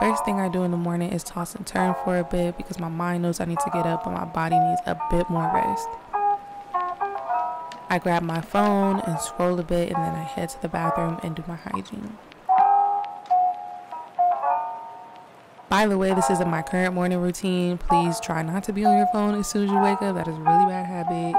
First thing I do in the morning is toss and turn for a bit because my mind knows I need to get up, but my body needs a bit more rest. I grab my phone and scroll a bit, and then I head to the bathroom and do my hygiene. By the way, this isn't my current morning routine. Please try not to be on your phone as soon as you wake up. That is a really bad habit.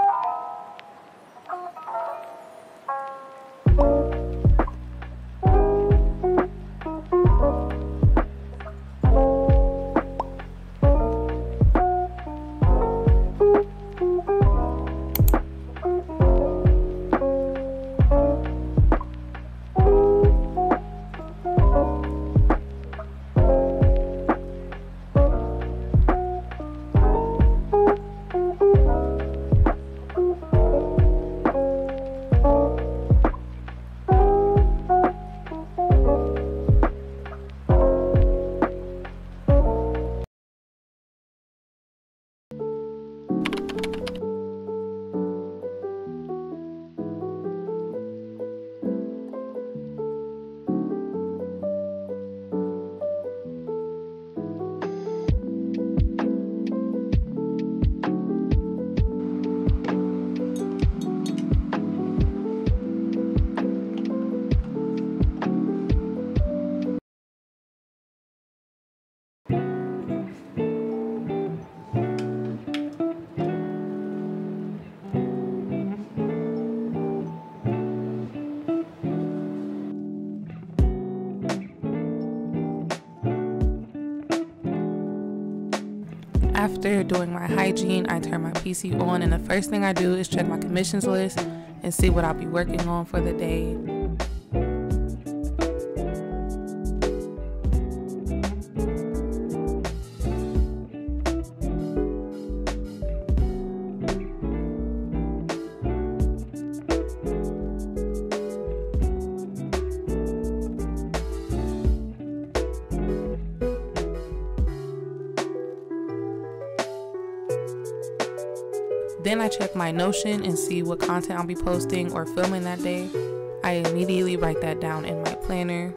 After doing my hygiene, I turn my PC on, and the first thing I do is check my commissions list and see what I'll be working on for the day. Then I check my Notion and see what content I'll be posting or filming that day. I immediately write that down in my planner.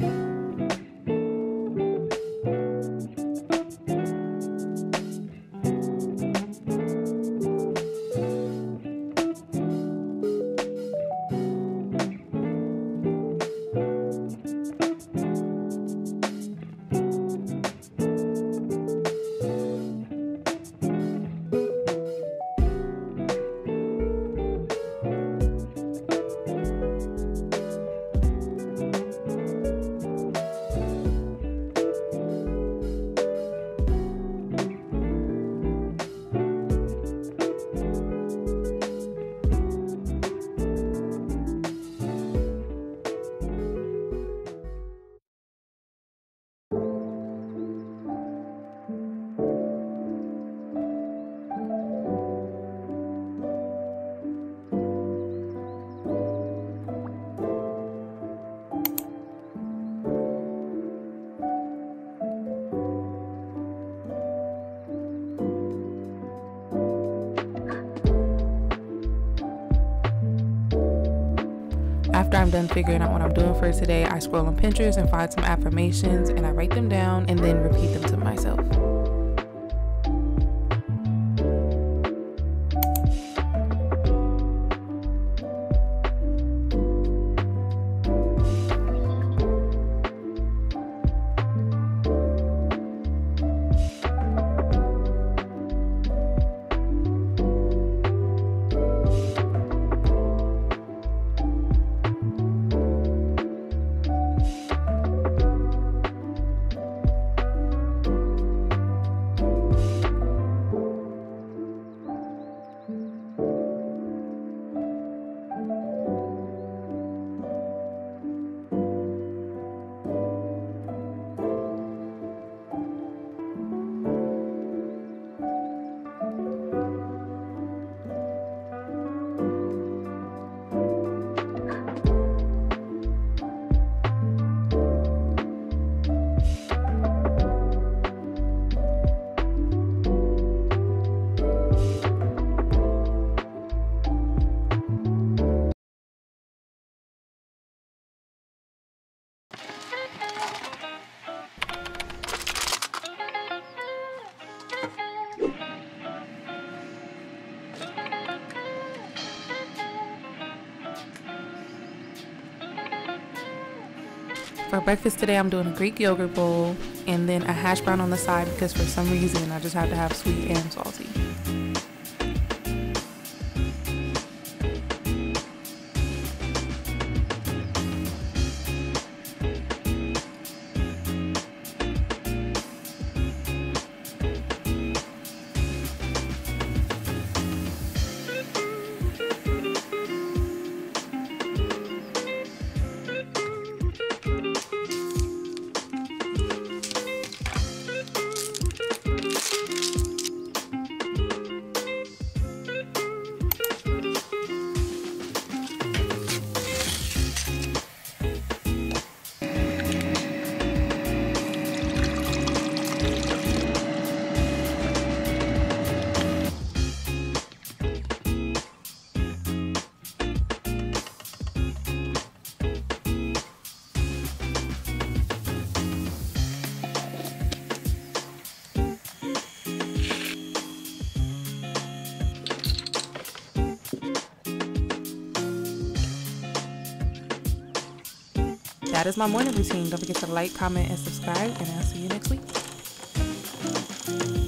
After I'm done figuring out what I'm doing for today, I scroll on Pinterest and find some affirmations, and I write them down and then repeat them to myself. For breakfast today, I'm doing a Greek yogurt bowl and then a hash brown on the side because for some reason I just have to have sweet and salty. That is my morning routine. Don't forget to like, comment, and subscribe, and I'll see you next week.